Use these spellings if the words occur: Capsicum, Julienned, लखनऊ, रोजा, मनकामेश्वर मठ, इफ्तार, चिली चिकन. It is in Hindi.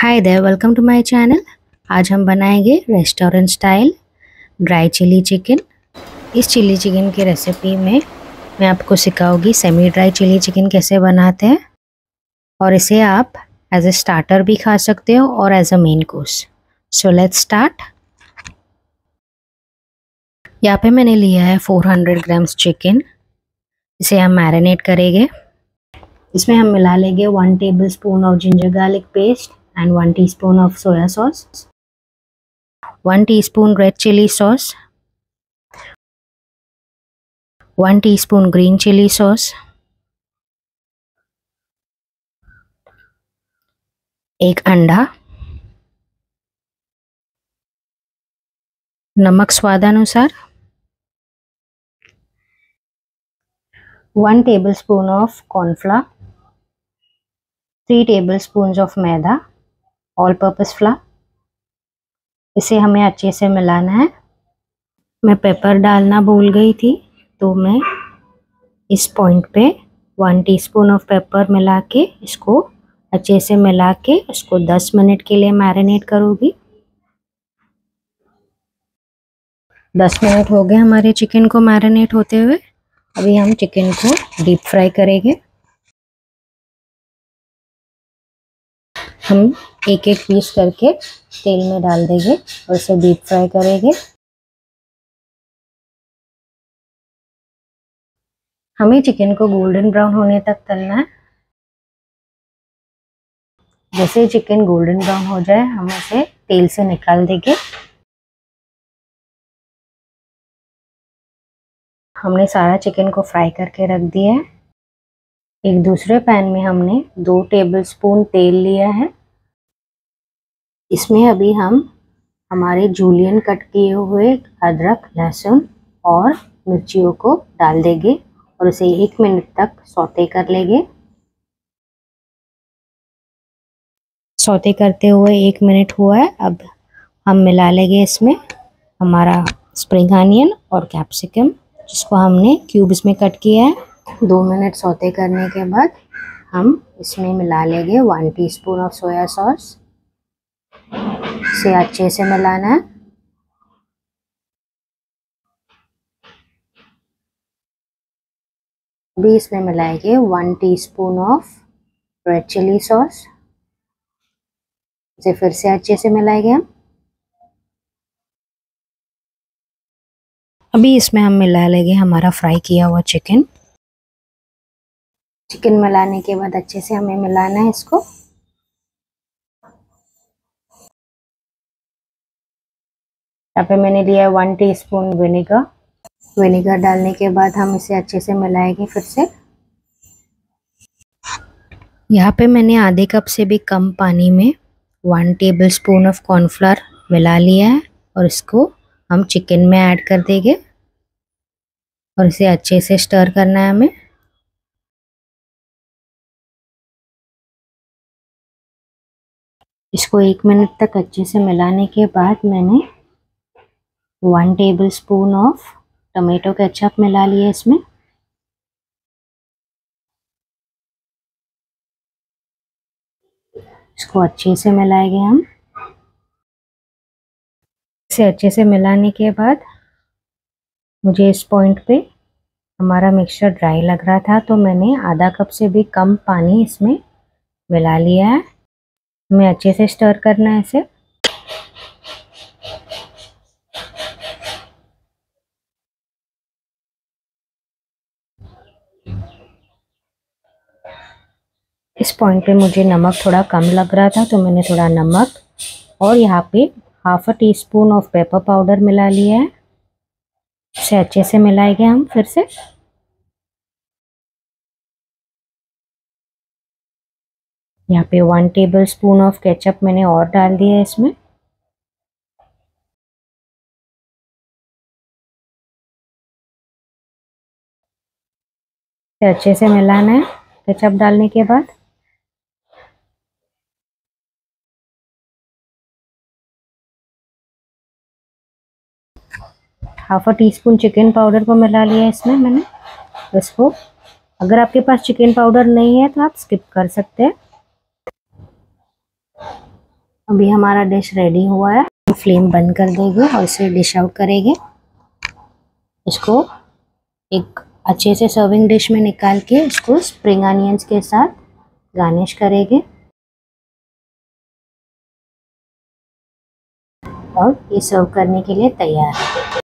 Hi there, welcome to my channel. आज हम बनाएंगे restaurant style dry चिली चिकन। इस चिली चिकन की रेसिपी में मैं आपको सिखाऊंगी सेमी ड्राई चिली चिकन कैसे बनाते हैं, और इसे आप एज ए स्टार्टर भी खा सकते हो और as a main course. So let's start. यहाँ पे मैंने लिया है 400 ग्राम्स चिकन। इसे हम मैरिनेट करेंगे। इसमें हम मिला लेंगे 1 tablespoon of ginger garlic paste and 1 teaspoon of soya sauce, 1 teaspoon red chili sauce, 1 teaspoon green chili sauce, 1 अंडा, नमक स्वादानुसार, 1 tablespoon of corn flour, 3 tablespoons of maida all purpose flour. इसे हमें अच्छे से मिलाना है। मैं पेपर डालना भूल गई थी, तो मैं इस पॉइंट पे 1 टीस्पून ऑफ पेपर मिला के इसको अच्छे से मिला के इसको 10 मिनट के लिए मैरिनेट करूँगी। 10 मिनट हो गए हमारे चिकन को मैरिनेट होते हुए। अभी हम चिकन को डीप फ्राई करेंगे। हम एक एक पीस करके तेल में डाल देंगे और इसे डीप फ्राई करेंगे। हमें चिकन को गोल्डन ब्राउन होने तक तलना है। जैसे चिकन गोल्डन ब्राउन हो जाए, हम इसे तेल से निकाल देंगे। हमने सारा चिकन को फ्राई करके रख दिया है। एक दूसरे पैन में हमने 2 टेबलस्पून तेल लिया है। इसमें अभी हम हमारे जूलियन कट किए हुए अदरक, लहसुन और मिर्चियों को डाल देंगे और इसे 1 मिनट तक सौते कर लेंगे। सौते करते हुए 1 मिनट हुआ है। अब हम मिला लेंगे इसमें हमारा स्प्रिंग अनियन और कैप्सिकम, जिसको हमने क्यूब्स में कट किया है। 2 मिनट सौते करने के बाद हम इसमें मिला लेंगे 1 टीस्पून ऑफ सोया सॉस। इसे अच्छे से मिलाना है। अभी इसमें मिलाएंगे 1 teaspoon of red chilli sauce. इसे फिर से अच्छे से मिलाएंगे हम। अभी इसमें हम मिला लेंगे हमारा फ्राई किया हुआ चिकन। चिकन मिलाने के बाद अच्छे से हमें मिलाना है इसको। यहाँ पे मैंने लिया है 1 टीस्पून विनेगर। विनेगर डालने के बाद हम इसे अच्छे से मिलाएंगे फिर से। यहाँ पे मैंने आधे कप से भी कम पानी में 1 टेबलस्पून ऑफ कॉर्नफ्लावर मिला लिया है, और इसको हम चिकन में ऐड कर देंगे और इसे अच्छे से स्टर करना है हमें। इसको 1 मिनट तक अच्छे से मिलाने के बाद मैंने 1 टेबलस्पून ऑफ टमेटो केचप मिला लिए इसमें। इसको अच्छे से मिलाएंगे हम। इसे अच्छे से मिलाने के बाद मुझे इस पॉइंट पे हमारा मिक्सचर ड्राई लग रहा था, तो मैंने आधा कप से भी कम पानी इसमें मिला लिया है। हमें अच्छे से स्टर करना है इसे। इस पॉइंट पे मुझे नमक थोड़ा कम लग रहा था, तो मैंने थोड़ा नमक और यहाँ पे 1/2 टीस्पून ऑफ पेपर पाउडर मिला लिया है। इसे अच्छे से मिलाएंगे हम फिर से। यहाँ पे 1 टेबलस्पून ऑफ केचप मैंने और डाल दिया है इसमें। इसे अच्छे से मिलाना है केचप डालने के बाद। Half a teaspoon chicken powder को मिला लिया इसमें मैंने। इसको अगर आपके पास चिकन पाउडर नहीं है तो आप स्किप कर सकते हैं। अभी हमारा डिश रेडी हुआ है। फ्लेम बंद कर देंगे और इसे डिश आउट करेंगे। इसको एक अच्छे से सर्विंग डिश में निकाल के इसको स्प्रिंग अनियंस के साथ गार्निश करेंगे। और ये सर्व करने के लिए तैयार है।